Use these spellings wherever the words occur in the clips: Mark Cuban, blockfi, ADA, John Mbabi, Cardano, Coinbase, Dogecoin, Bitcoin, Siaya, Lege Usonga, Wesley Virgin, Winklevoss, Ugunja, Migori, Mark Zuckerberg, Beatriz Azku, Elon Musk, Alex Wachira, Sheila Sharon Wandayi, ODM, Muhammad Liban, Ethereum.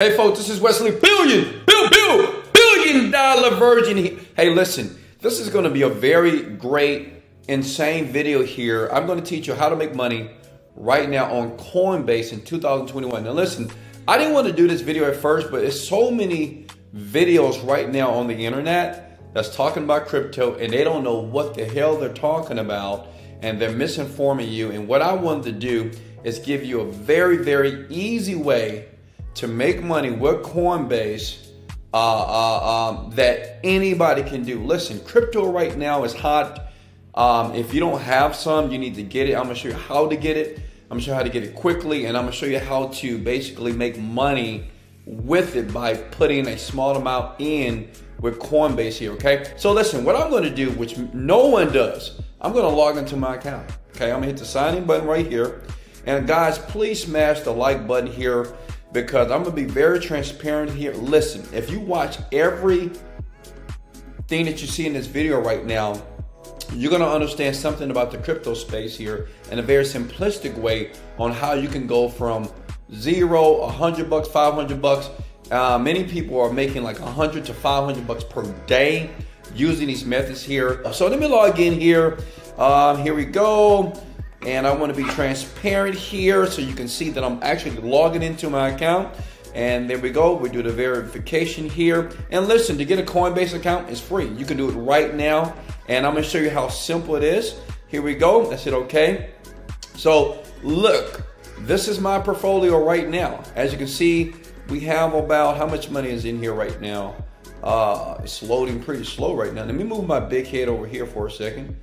Hey folks, this is Wesley Billion Dollar Virgin. Hey, listen, this is going to be a very great, insane video here. I'm going to teach you how to make money right now on Coinbase in 2021. Now listen, I didn't want to do this video at first, but it's so many videos right now on the internet that's talking about crypto and they don't know what the hell they're talking about and they're misinforming you. And what I wanted to do is give you a very easy way to make money with Coinbase that anybody can do. Listen, crypto right now is hot. If you don't have some, you need to get it. I'm gonna show you how to get it. I'm gonna show you how to get it quickly, and I'm gonna show you how to basically make money with it by putting a small amount in with Coinbase here, okay? So listen, what I'm gonna do, which no one does, I'm gonna log into my account, okay? I'm gonna hit the sign in button right here. And guys, please smash the like button here, because I'm gonna be very transparent here. Listen, if you watch everything that you see in this video right now, you're gonna understand something about the crypto space here in a very simplistic way on how you can go from zero, $100, $500. Many people are making like $100 to $500 per day using these methods here. So let me log in here. Here we go. And I want to be transparent here so you can see that I'm actually logging into my account. And there we go. We do the verification here. And listen, to get a Coinbase account is free. You can do it right now. And I'm going to show you how simple it is. Here we go. Let's hit OK. So look, this is my portfolio right now. As you can see, we have about how much money is in here right now. It's loading pretty slow right now. Let me move my big head over here for a second.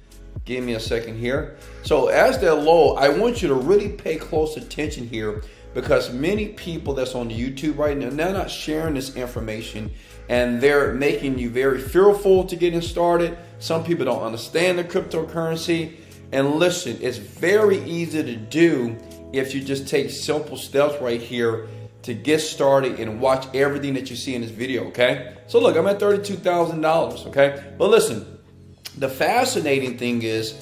Give me a second here. So as they're low, I want you to really pay close attention here, because many people that's on YouTube right now, they're not sharing this information and they're making you very fearful to getting started. Some people don't understand the cryptocurrency. And listen, it's very easy to do if you just take simple steps right here to get started and watch everything that you see in this video, okay? So look, I'm at $32,000, okay? But listen, the fascinating thing is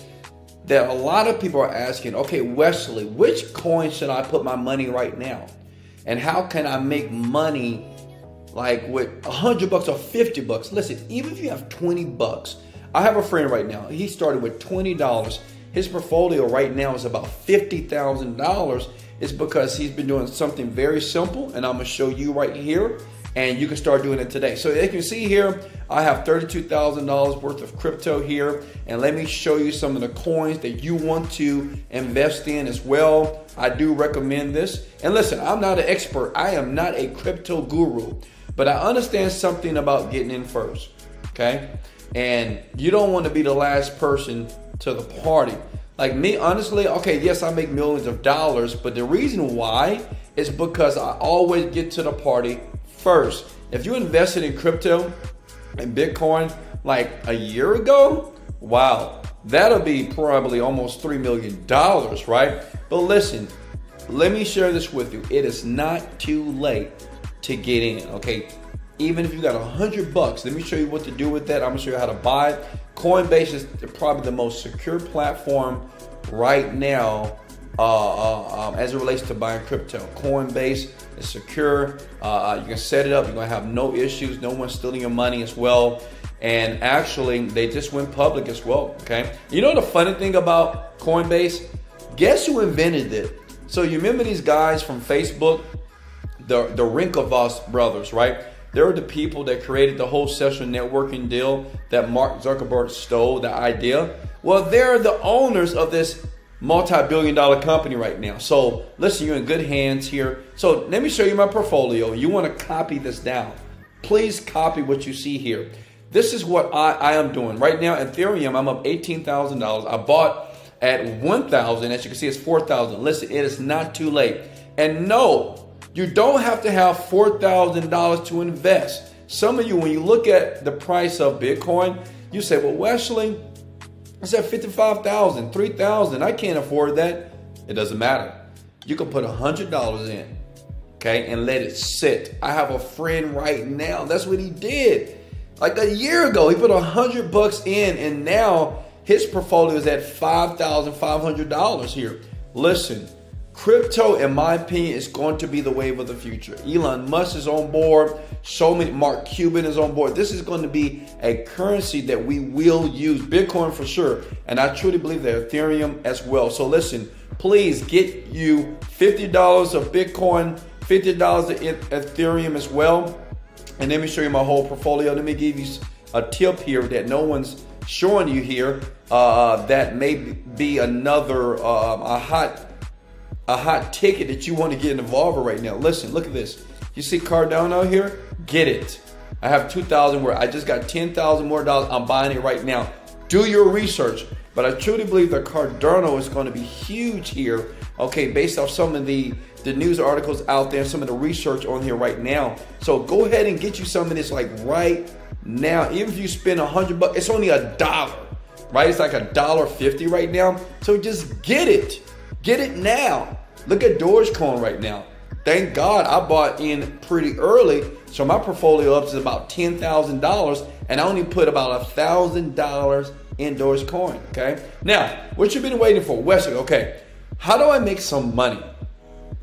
that a lot of people are asking, okay, Wesley, which coin should I put my money right now? And how can I make money like with $100 or $50? Listen, even if you have $20, I have a friend right now, he started with $20. His portfolio right now is about $50,000. It's because he's been doing something very simple, and I'm gonna show you right here. And you can start doing it today. So you can see here, I have $32,000 worth of crypto here. And let me show you some of the coins that you want to invest in as well. I do recommend this. And listen, I'm not an expert. I am not a crypto guru, but I understand something about getting in first, okay? And you don't want to be the last person to the party. Like me, honestly, okay, yes, I make millions of dollars, but the reason why is because I always get to the party first. If you invested in crypto and Bitcoin like a year ago, wow, that'll be probably almost $3 million, right? But listen, let me share this with you. It is not too late to get in, okay? Even if you got $100, let me show you what to do with that. I'm gonna show you how to buy it. Coinbase is probably the most secure platform right now as it relates to buying crypto. Coinbase is secure. You can set it up. You're gonna have no issues. No one's stealing your money as well. And actually, they just went public as well. Okay. You know the funny thing about Coinbase? Guess who invented it? So you remember these guys from Facebook, the Winklevoss brothers, right? They're the people that created the whole social networking deal that Mark Zuckerberg stole the idea. Well, they're the owners of this multi-billion dollar company right now. So listen, you're in good hands here. So let me show you my portfolio. You want to copy this down. Please copy what you see here. This is what I am doing right now. Ethereum, I'm up $18,000. I bought at 1,000. As you can see, it's 4,000. Listen, it is not too late. And no, you don't have to have $4,000 to invest. Some of you, when you look at the price of Bitcoin, you say, well, Wesley, it's at $55,000, $3,000. I can't afford that. It doesn't matter. You can put $100 in, okay, and let it sit. I have a friend right now. That's what he did. Like a year ago, he put $100 in, and now his portfolio is at $5,500 here. Listen, Crypto, in my opinion, is going to be the wave of the future. Elon Musk is on board. So many, Mark Cuban is on board. This is going to be a currency that we will use. Bitcoin for sure. And I truly believe that Ethereum as well. So listen, please get you $50 of Bitcoin, $50 of Ethereum as well. And let me show you my whole portfolio. Let me give you a tip here that no one's showing you here. That may be another a hot ticket that you want to get involved in right now. Listen, look at this. You see Cardano here? Get it. I have 2,000 where I just got 10,000 more dollars. I'm buying it right now. Do your research. But I truly believe that Cardano is going to be huge here. Okay, based off some of the news articles out there, some of the research on here right now. So go ahead and get you some of this like right now. Even if you spend $100, it's only $1, right? It's like $1.50 right now. So just get it. Get it now. Look at Dogecoin right now. Thank God I bought in pretty early. So my portfolio up is about $10,000 and I only put about $1,000 in Dogecoin, okay? Now, what you've been waiting for, Wesley, okay, how do I make some money?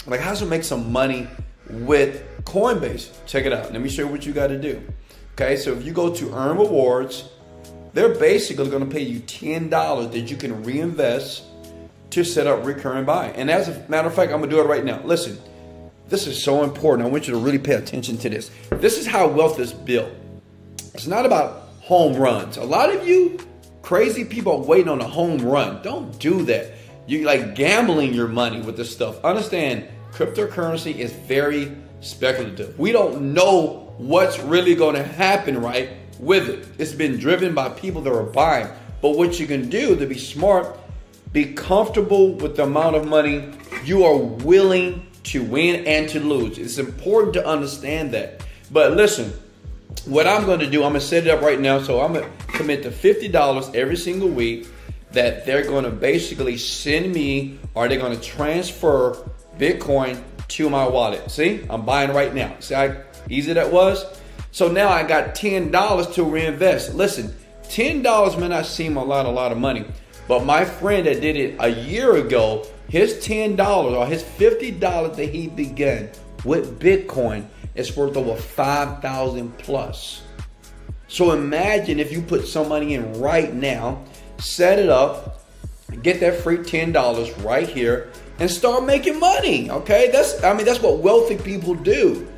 Like, how do I make some money with Coinbase? Check it out. Let me show you what you gotta do. Okay, so if you go to Earn Rewards, they're basically gonna pay you $10 that you can reinvest to set up recurring buy. And as a matter of fact, I'm gonna do it right now. Listen, this is so important. I want you to really pay attention to this. This is how wealth is built. It's not about home runs. A lot of you crazy people are waiting on a home run. Don't do that. You like gambling your money with this stuff. Understand, cryptocurrency is very speculative. We don't know what's really gonna happen, right, with it. It's been driven by people that are buying. But what you can do to be smart, be comfortable with the amount of money you are willing to win and to lose. It's important to understand that. But listen, what I'm going to do, I'm going to set it up right now. So I'm going to commit to $50 every single week that they're going to basically send me, or they're going to transfer Bitcoin to my wallet. See, I'm buying right now. See how easy that was? So now I got $10 to reinvest. Listen, $10 may not seem a lot of money. But my friend that did it a year ago, his $10 or his $50 that he began with Bitcoin is worth over 5,000 plus. So imagine if you put some money in right now, set it up, get that free $10 right here and start making money, okay? That's what wealthy people do.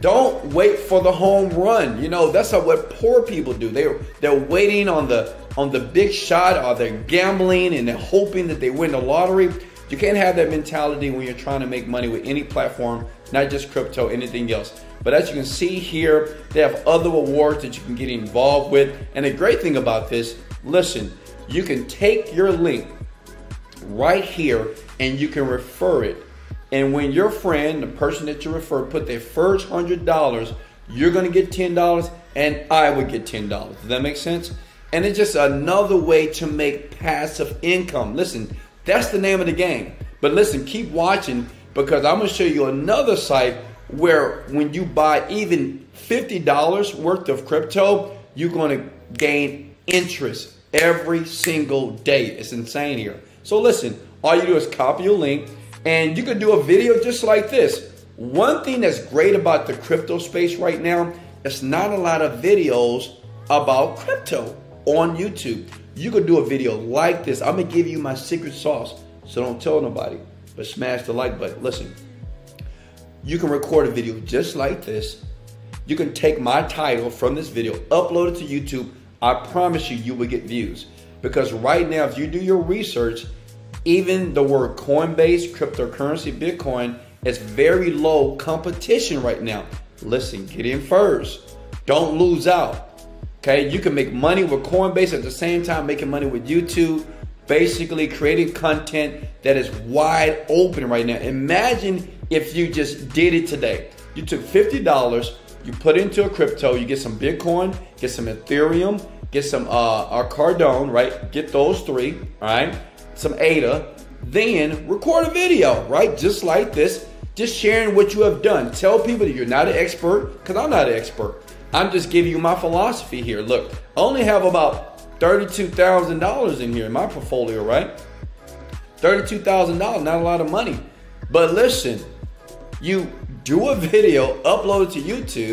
Don't wait for the home run. You know, that's what poor people do. They're waiting on the big shot, or they're gambling and they're hoping that they win the lottery. You can't have that mentality when you're trying to make money with any platform, not just crypto, anything else. But as you can see here, they have other rewards that you can get involved with. And the great thing about this, listen, you can take your link right here and you can refer it. And when your friend, the person that you refer, put their first $100, you're gonna get $10 and I would get $10. Does that make sense? And it's just another way to make passive income. Listen, that's the name of the game. But listen, keep watching, because I'm gonna show you another site where when you buy even $50 worth of crypto, you're gonna gain interest every single day. It's insane here. So listen, all you do is copy your link, and you can do a video just like this. One thing that's great about the crypto space right now, it's not a lot of videos about crypto on YouTube. You could do a video like this. I'm gonna give you my secret sauce, so don't tell nobody, but smash the like button. Listen, you can record a video just like this. You can take my title from this video, upload it to YouTube. I promise you, you will get views, because right now, if you do your research, even the word Coinbase, cryptocurrency, Bitcoin, is very low competition right now. Listen, get in first. Don't lose out. Okay, you can make money with Coinbase at the same time making money with YouTube, basically creating content that is wide open right now. Imagine if you just did it today. You took $50, you put it into a crypto, you get some Bitcoin, get some Ethereum, get some our Cardano, right? Get those three, all right? Some ADA, then record a video, right? Just like this, just sharing what you have done. Tell people that you're not an expert, because I'm not an expert. I'm just giving you my philosophy here. Look, I only have about $32,000 in here in my portfolio, right? $32,000, not a lot of money. But listen, you do a video, upload it to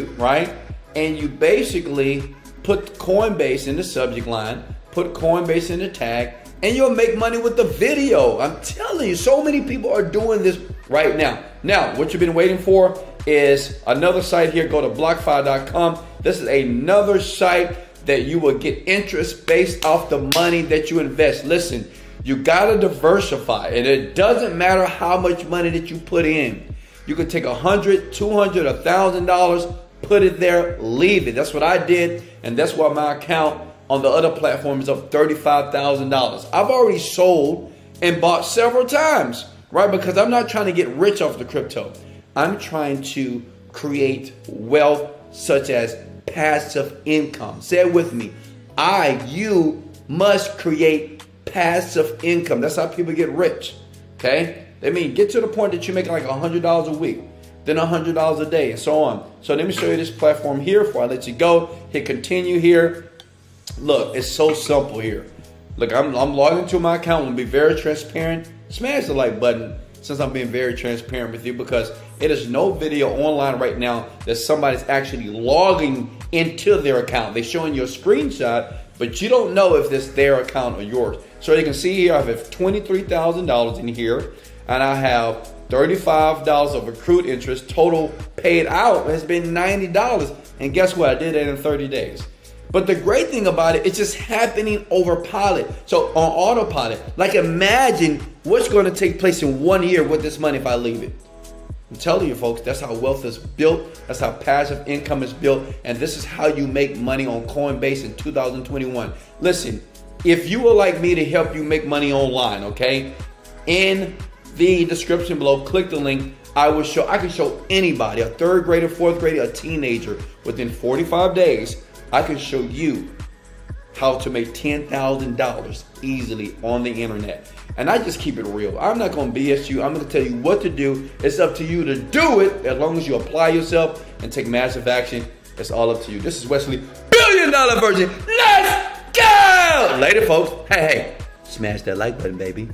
YouTube, right? And you basically put Coinbase in the subject line, put Coinbase in the tag, and you'll make money with the video. I'm telling you, so many people are doing this right now. Now, what you've been waiting for is another site here. Go to blockfi.com. This is another site that you will get interest based off the money that you invest. Listen, you gotta diversify, and it doesn't matter how much money that you put in. You could take $100, $200, $1,000, put it there, leave it. That's what I did, and that's why my account on the other platform is up $35,000. I've already sold and bought several times, right? Because I'm not trying to get rich off the crypto. I'm trying to create wealth such as passive income. Say it with me. You must create passive income. That's how people get rich, okay? They mean get to the point that you're making like $100 a week, then $100 a day, and so on. So let me show you this platform here before I let you go. Hit continue here. Look, it's so simple here. Look, I'm logged into my account. I'm going to be very transparent. Smash the like button since I'm being very transparent with you, because it is no video online right now that somebody's actually logging into their account. They're showing you a screenshot, but you don't know if it's their account or yours. So you can see here I have $23,000 in here, and I have $35 of accrued interest. Total paid out has been $90. And guess what? I did that in 30 days. But the great thing about it, it's just happening over pilot. So on autopilot, like imagine what's going to take place in 1 year with this money if I leave it. I'm telling you folks, that's how wealth is built. That's how passive income is built. And this is how you make money on Coinbase in 2021. Listen, if you would like me to help you make money online, okay, in the description below, click the link. I can show anybody, a third grader, fourth grader, a teenager, within 45 days, I can show you how to make $10,000 easily on the internet. And I just keep it real. I'm not gonna BS you. I'm gonna tell you what to do. It's up to you to do it, as long as you apply yourself and take massive action. It's all up to you. This is Wesley, $1 billion virgin. Let's go! Later, folks. Hey, smash that like button, baby.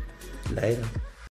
Later.